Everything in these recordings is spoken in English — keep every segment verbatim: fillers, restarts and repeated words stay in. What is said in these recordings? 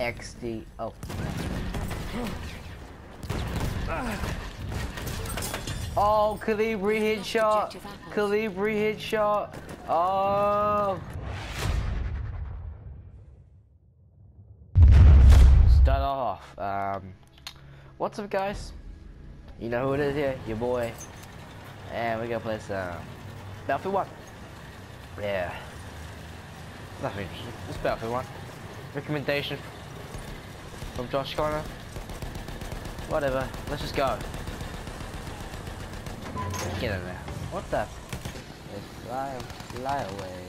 X D. Oh. Oh, Kolibri headshot. Kolibri headshot. Oh. Start off. Um, what's up, guys? You know who it is here? Your boy. And we're gonna play some Battlefield One. Yeah. Nothing. It's Battlefield One. Recommendation from Josh Connor. Whatever. Let's just go. Get in there. What the? They fly, fly away.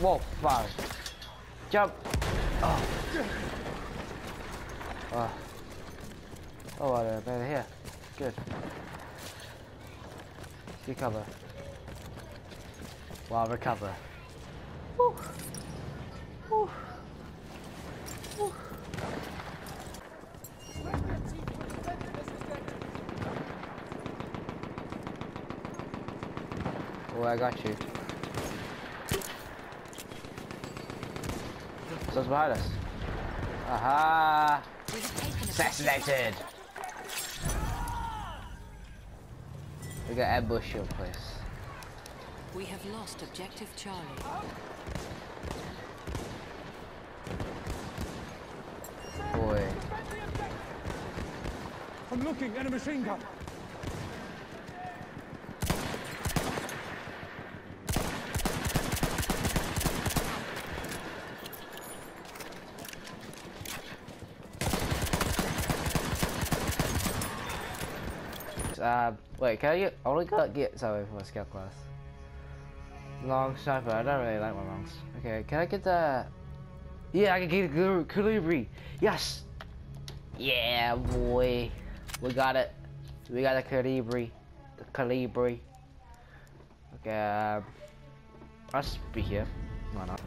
Whoa! Wow! Jump! Oh! Oh! Oh! Right over here. Good. Recover. Wow! Recover. Woo! Woo! Woo! Oh! I got you. Someone's behind us. Aha! Assassinated! We got ambush your place. We have lost objective Charlie. Boy. I'm looking at a machine gun. Uh, wait, can I get? I only got get something for my scout class. Long sniper. I don't really like my longs. Okay, can I get the? Yeah, I can get the Kolibri. Yes. Yeah, boy. We got it. We got the Kolibri. The Kolibri. Okay. Uh, I'll just be here. Why not?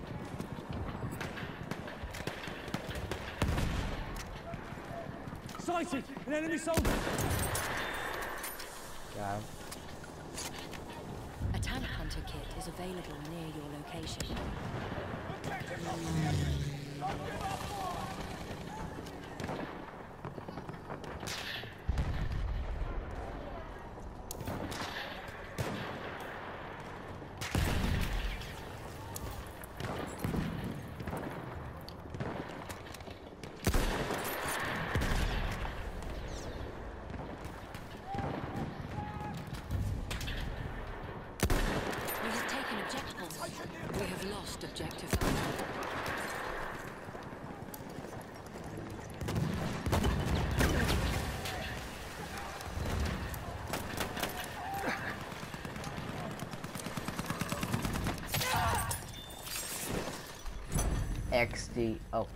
Sighted an enemy soldier. Yeah. A tank hunter kit is available near your location. We have lost objective. X D. Oh.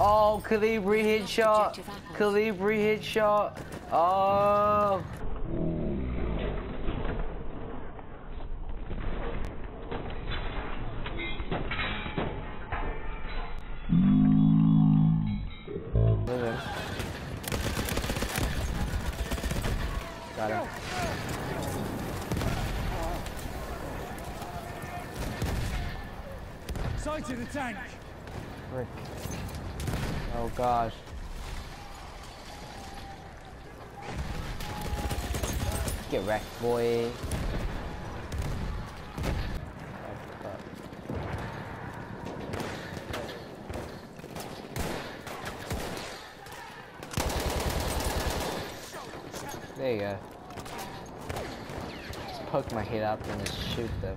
Oh, Kolibri headshot. Kolibri headshot. Oh. Got him. Sighted the tank. Frick. Oh gosh. Get wrecked, boy. There you go. Just poke my head up and just shoot them.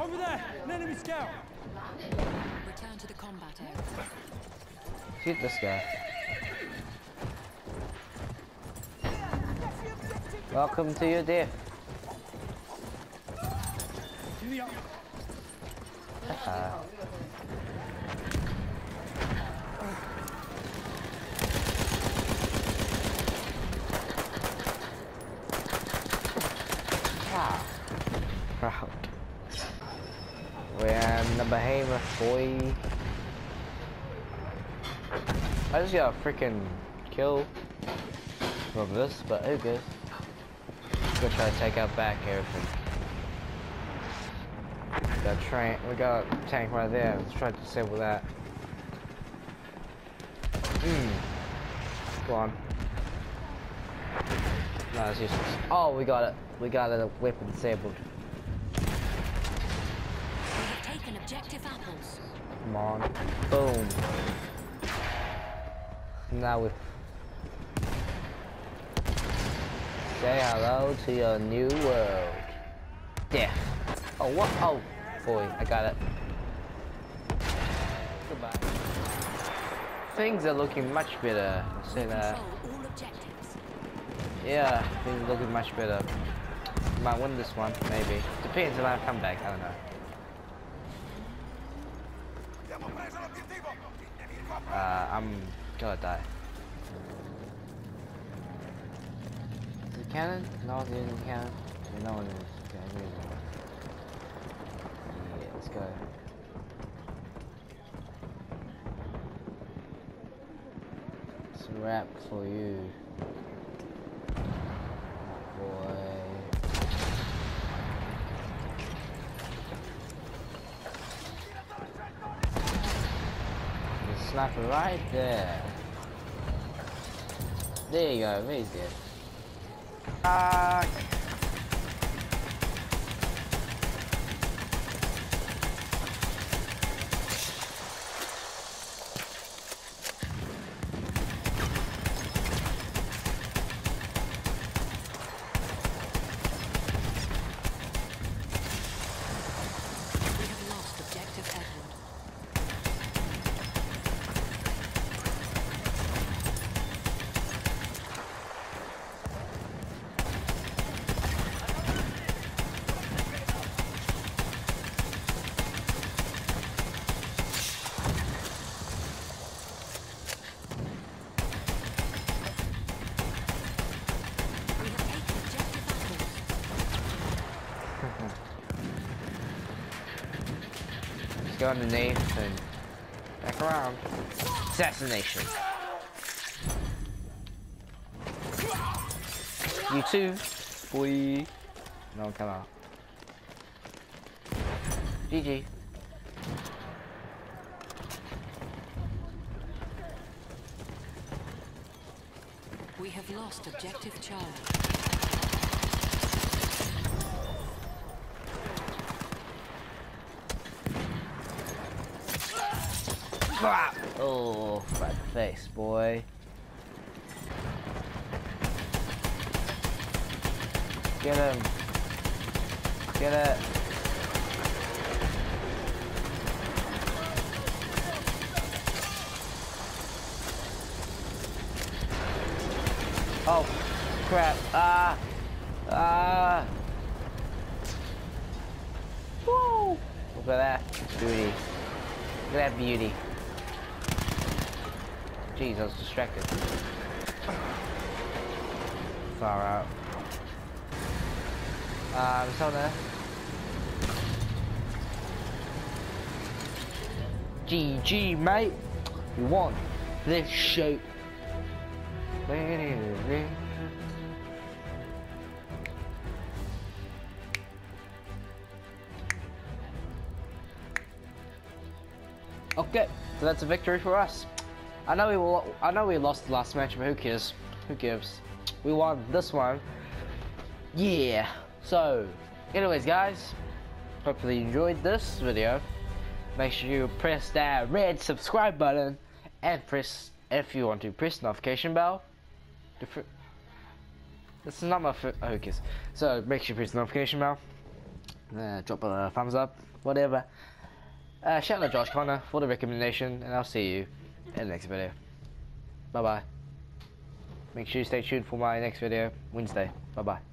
Over there, an enemy scout. Return to the combat area. Shoot this guy. Welcome to your death. That's Uh, Proud. We're in the Bahamas, boy. I just got a freaking kill from this, but it's good. We're gonna try to take out back everything. Got a train, we got a tank right there. Let's try to disable that. Mm. Go on. No, it's useless. Oh, we got it. We got a weapon disabled. Take an objective apples. Come on. Boom. Now we say hello to your new world. Death. Oh, what? Oh, boy, I got it. Goodbye. Things are looking much better. Say that. Yeah, things are looking much better. Might win this one, maybe. Depends on our comeback. I don't know. Uh, I'm gonna die. Is it cannon? No one's using cannon. No one is. Okay, I'm using one. Yeah, let's go. It's a wrap for you. Sniper right there. There you go, amazing. Ah. Go underneath and back around. Assassination. You too, boy. No, come out. G G. We have lost objective Charlie. Oh, fat face, boy. Get him. Get it. Oh, crap. Ah. Ah. Woo. Look at that beauty. Look at that beauty. Jeez, I was distracted. Far out. Um, it's on there. G G, mate. You won this shoot. Okay, so that's a victory for us. I know we I know we lost the last match, but who cares? Who gives? We won this one. Yeah. So, anyways, guys, hopefully you enjoyed this video. Make sure you press that red subscribe button and press if you want to press the notification bell. This is not my f oh, who cares? So make sure you press the notification bell. Uh, drop a thumbs up, whatever. Uh, shout out to Josh Connor for the recommendation, and I'll see you in the next video. Bye bye. Make sure you stay tuned for my next video Wednesday. Bye bye.